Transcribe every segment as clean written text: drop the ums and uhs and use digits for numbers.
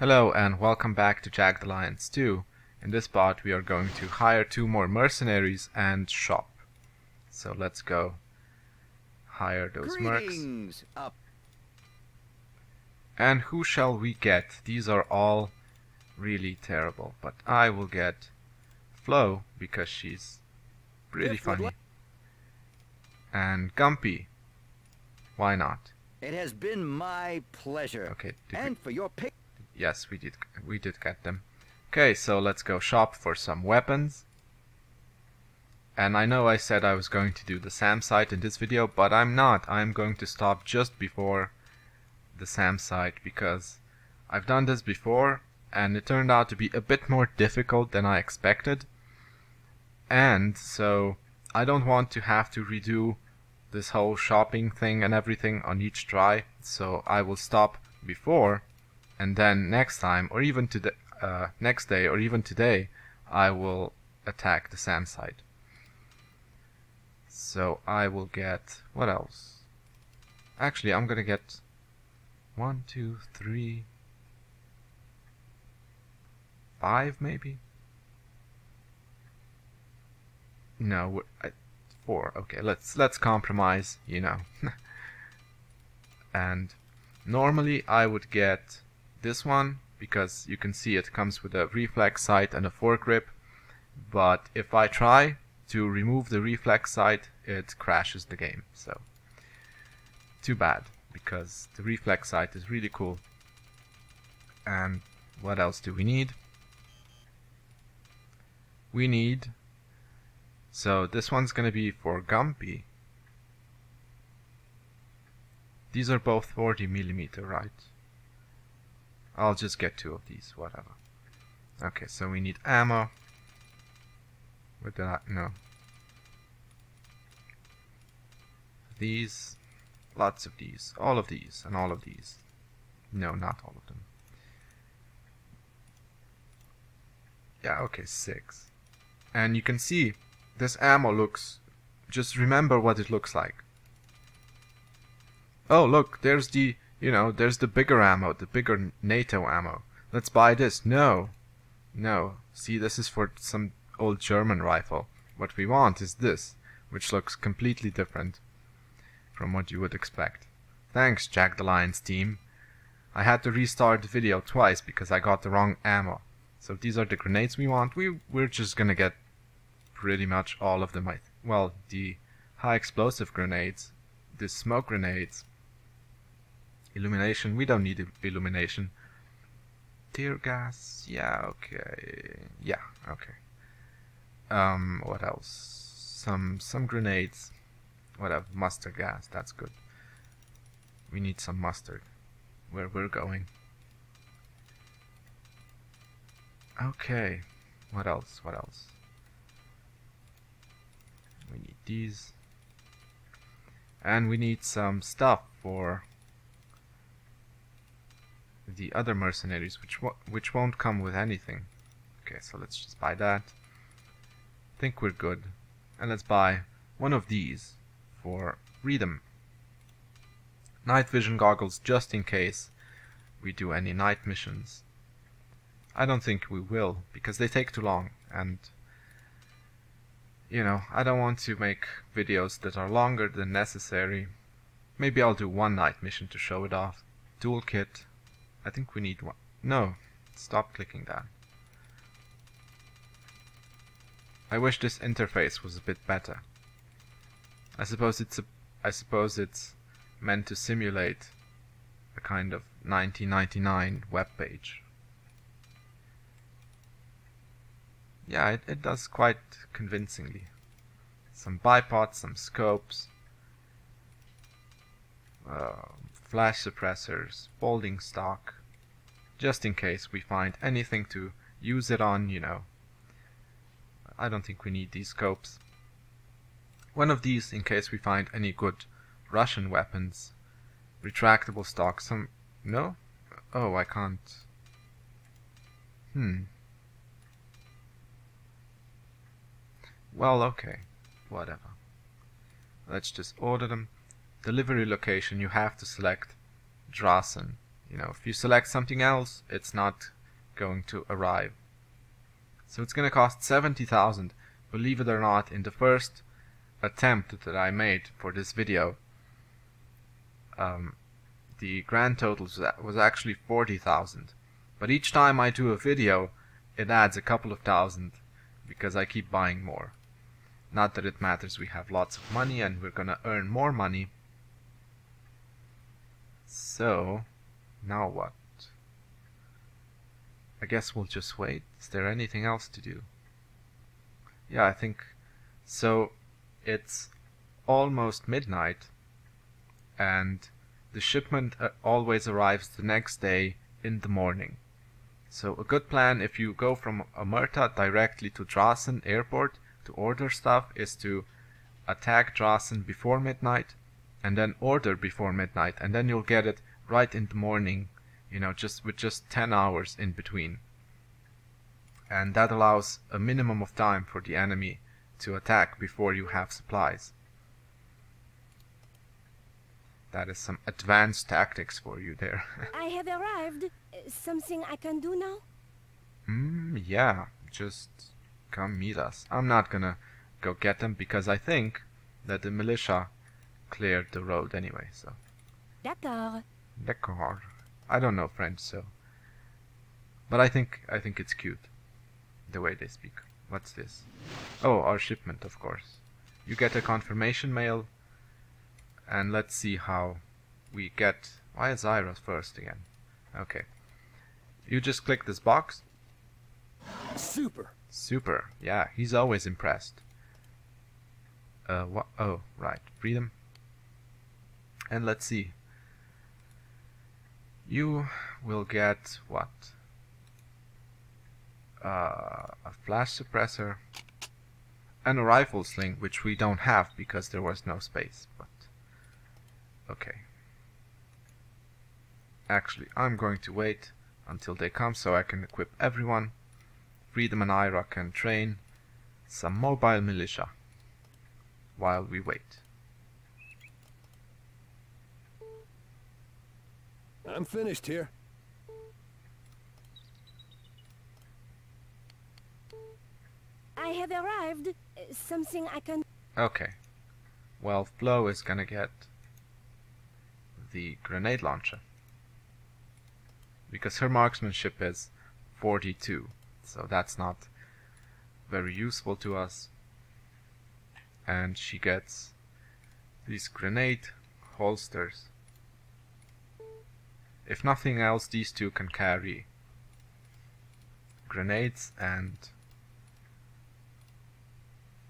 Hello and welcome back to Jagged Alliance 2. In this part we are going to hire 2 more mercenaries and shop. So let's go hire those mercs. And who shall we get? These are all really terrible, but I will get Flo because she's pretty funny. And Gumpy. Why not? It has been my pleasure. Okay. And for your pick. Yes, we did get them. Okay, so let's go shop for some weapons. And I know I said I was going to do the SAM site in this video, but I'm not. I'm going to stop just before the SAM site because I've done this before and it turned out to be a bit more difficult than I expected. And so I don't want to have to redo this whole shopping thing and everything on each try, so I will stop before. And then next time, or even today, next day, or even today, I will attack the SAM site. So I will get, what else? Actually, I'm gonna get 1, 2, 3, 5, maybe. No, 4. Okay, let's compromise, you know. And normally I would get this one because you can see it comes with a reflex sight and a foregrip, but if I try to remove the reflex sight it crashes the game, so too bad because the reflex sight is really cool. And what else do we need? We need, so this one's gonna be for Gumpy. These are both 40mm, right? I'll just get 2 of these, whatever. Okay, so we need ammo. What did I... no. These. Lots of these. All of these. And all of these. No, not all of them. Yeah, okay, 6. And you can see this ammo looks... just remember what it looks like. Oh, look, there's the... you know, there's the bigger ammo, the bigger NATO ammo. Let's buy this. No. No. See, this is for some old German rifle. What we want is this, which looks completely different from what you would expect. Thanks, Jagged Alliance team. I had to restart the video twice because I got the wrong ammo. So if these are the grenades we want. We're just gonna get pretty much all of them. Well, the high explosive grenades, the smoke grenades, illumination, we don't need illumination. Tear gas, yeah, okay. Yeah, okay. What else? Some grenades. Whatever, mustard gas, that's good. We need some mustard. Where we're going. Okay. What else? What else? We need these. And we need some stuff for the other mercenaries, which won't come with anything. Okay, so let's just buy that. I think we're good. And let's buy one of these for freedom. Night vision goggles, just in case we do any night missions. I don't think we will, because they take too long, and you know, I don't want to make videos that are longer than necessary. Maybe I'll do one night mission to show it off. Toolkit. I think we need one. No, stop clicking that. I wish this interface was a bit better. I suppose it's meant to simulate a kind of 1999 web page. Yeah, it does quite convincingly. Some bipods, some scopes, flash suppressors, folding stock, just in case we find anything to use it on, you know. I don't think we need these scopes. One of these in case we find any good Russian weapons. Retractable stock, some... no? Oh, I can't... Well, okay. Whatever. Let's just order them. Delivery location, you have to select Drassen. you know, if you select something else, it's not going to arrive. So it's going to cost 70,000, believe it or not, in the first attempt that I made for this video. The grand total was actually 40,000. But each time I do a video, it adds a couple of thousand because I keep buying more. Not that it matters, we have lots of money and we're gonna earn more money. So, now what? I guess we'll just wait. Is there anything else to do? Yeah, I think so. It's almost midnight and the shipment always arrives the next day in the morning. So a good plan if you go from Amerta directly to Drassen airport to order stuff is to attack Drassen before midnight and then order before midnight, and then you'll get it right in the morning, you know, just with just 10 hours in between. And that allows a minimum of time for the enemy to attack before you have supplies. That is some advanced tactics for you there. I have arrived. Something I can do now? Yeah. Just come meet us. I'm not gonna go get them because I think that the militia cleared the road anyway, so. D'accord. D'accord. I don't know French, so. But I think it's cute, the way they speak. What's this? Oh, our shipment, of course. You get a confirmation mail. And let's see how we get... Why is Zyra first again? Okay. You just click this box. Super. Super. Yeah, he's always impressed. What? Oh, right. Freedom. And let's see. You will get what? A flash suppressor. And a rifle sling, which we don't have because there was no space. But okay. Actually, I'm going to wait until they come so I can equip everyone. Freedom and Ira can train some mobile militia while we wait. I'm finished here. I have arrived. Something I can... Okay. Well, Flo is gonna get the grenade launcher because her marksmanship is 42, so that's not very useful to us, and she gets these grenade holsters. If nothing else, these two can carry grenades. And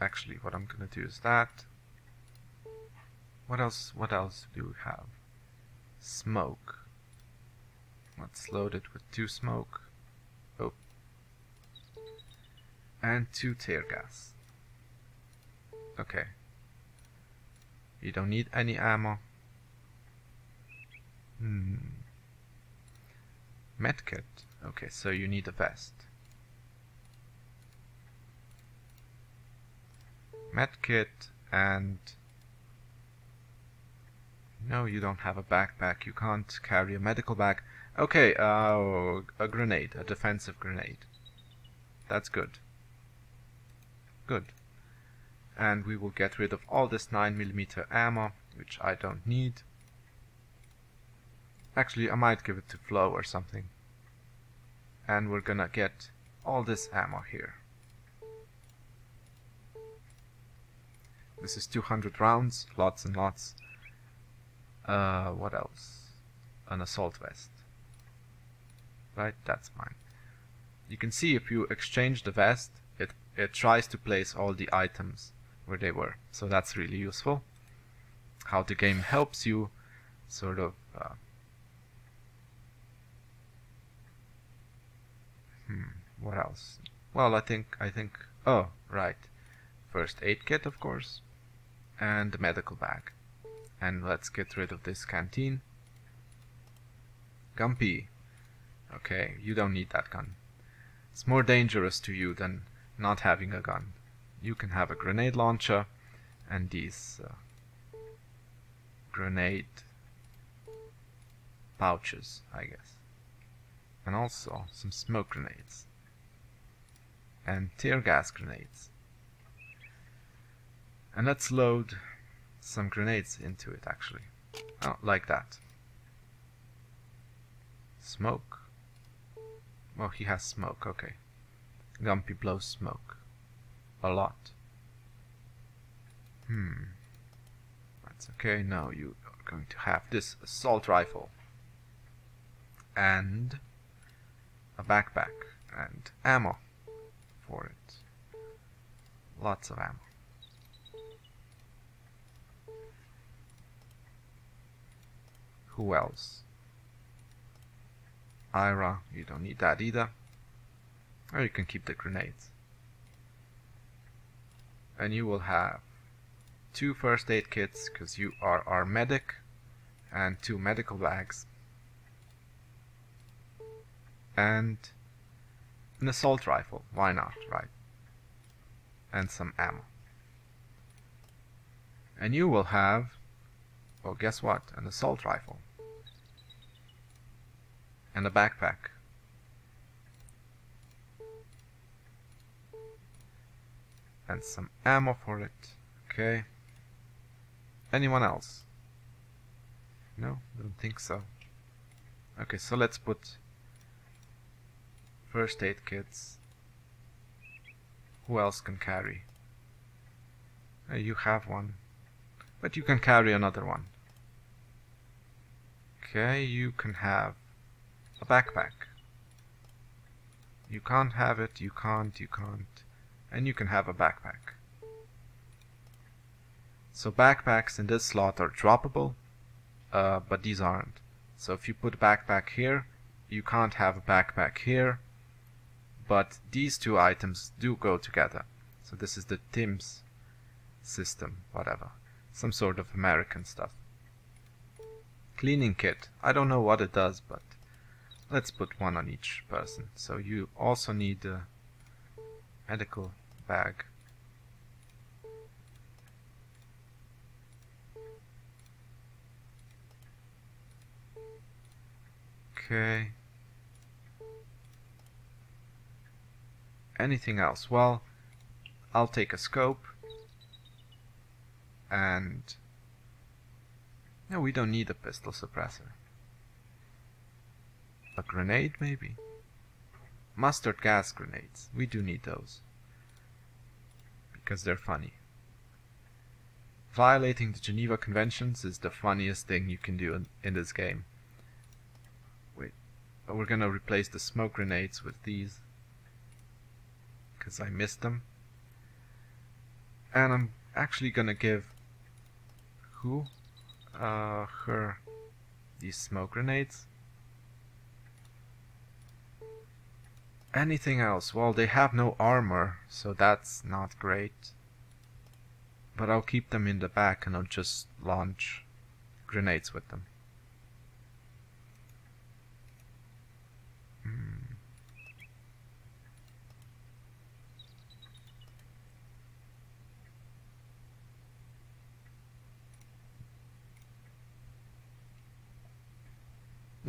actually what I'm gonna do is that what else do we have? Smoke. Let's load it with 2 smoke. Oh. And 2 tear gas. Okay. You don't need any ammo. Medkit. Okay, so you need a vest. Medkit and... No, you don't have a backpack. You can't carry a medical bag. Okay, a grenade, a defensive grenade. That's good. Good. And we will get rid of all this 9mm ammo, which I don't need. Actually, I might give it to Flo or something. And we're gonna get all this ammo here. This is 200 rounds, lots and lots. What else? An assault vest. Right, that's mine. You can see if you exchange the vest, it tries to place all the items where they were. So that's really useful. How the game helps you sort of... what else? Well, I think... Oh, right. First aid kit, of course. And the medical bag. And let's get rid of this canteen. Gumpy. Okay, you don't need that gun. It's more dangerous to you than not having a gun. You can have a grenade launcher and these grenade pouches, I guess. And also some smoke grenades. And tear gas grenades. And let's load some grenades into it, actually. Oh, like that. Smoke. Oh, he has smoke, okay. Gumpy blows smoke. A lot. That's okay, now you are going to have this assault rifle. And a backpack. And ammo for it. Lots of ammo. Who else? Ira, you don't need that either. Or you can keep the grenades. And you will have 2 first aid kits, because you are our medic, and 2 medical bags. And an assault rifle, why not, right? And some ammo. And you will have, well, guess what? An assault rifle. And a backpack. And some ammo for it. Okay. Anyone else? No, I don't think so. Okay, so let's put first aid kits. Who else can carry? You have one. But you can carry another one. Okay, you can have a backpack. You can't have it, you can't. And you can have a backpack. So backpacks in this slot are droppable, but these aren't. So if you put a backpack here, you can't have a backpack here, but these 2 items do go together. So this is the TIMS system, whatever. Some sort of American stuff. Cleaning kit. I don't know what it does, but let's put one on each person. So you also need a medical bag. Okay. Anything else? Well, I'll take a scope. And no, we don't need a pistol suppressor. A grenade, maybe? Mustard gas grenades. We do need those. Because they're funny. Violating the Geneva Conventions is the funniest thing you can do in this game. Wait, we're gonna replace the smoke grenades with these. Because I missed them. And I'm actually gonna give who? Her these smoke grenades. Anything else? Well, they have no armor, so that's not great. But I'll keep them in the back and I'll just launch grenades with them.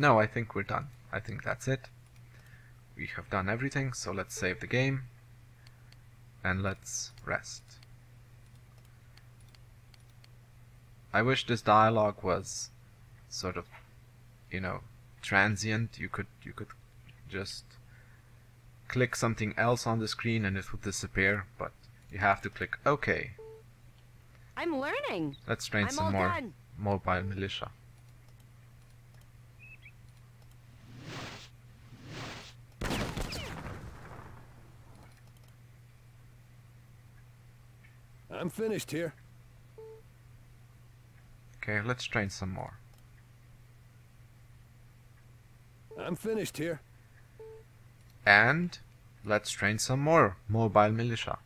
No, I think we're done. I think that's it. We have done everything, so let's save the game and let's rest. I wish this dialogue was sort of, you know, transient. You could just click something else on the screen and it would disappear, but you have to click OK. I'm learning. Let's train some more mobile militia. I'm finished here. Okay, let's train some more. I'm finished here. And let's train some more mobile militia.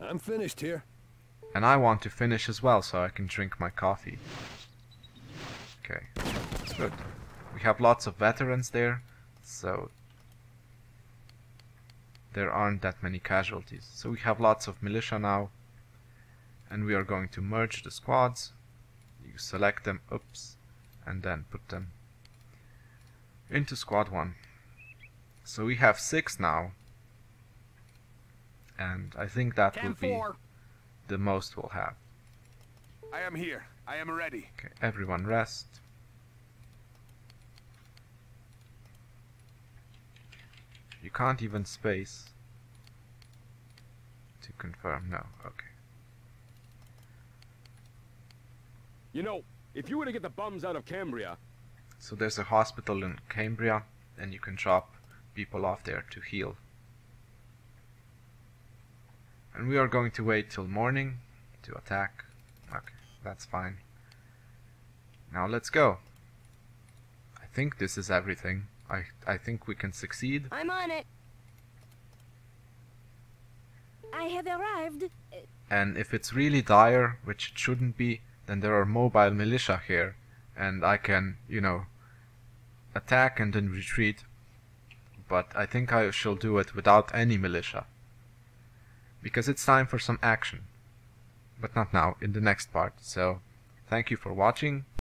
I'm finished here. And I want to finish as well so I can drink my coffee. Okay, good. We have lots of veterans there, so there aren't that many casualties. So we have lots of militia now. And we are going to merge the squads. You select them, oops, and then put them into squad 1. So we have 6 now, and I think that will be the most we'll have. I am here. I am ready. Okay, everyone rest. You can't even space to confirm. No, okay. You know, if you were to get the bums out of Cambria... So there's a hospital in Cambria, and you can drop people off there to heal. And we are going to wait till morning to attack. Okay, that's fine. Now let's go. I think this is everything. I think we can succeed. I'm on it. I have arrived. And if it's really dire, which it shouldn't be, then there are mobile militia here, and I can, you know, attack and then retreat. But I think I shall do it without any militia, because it's time for some action. But not now, in the next part. So, thank you for watching.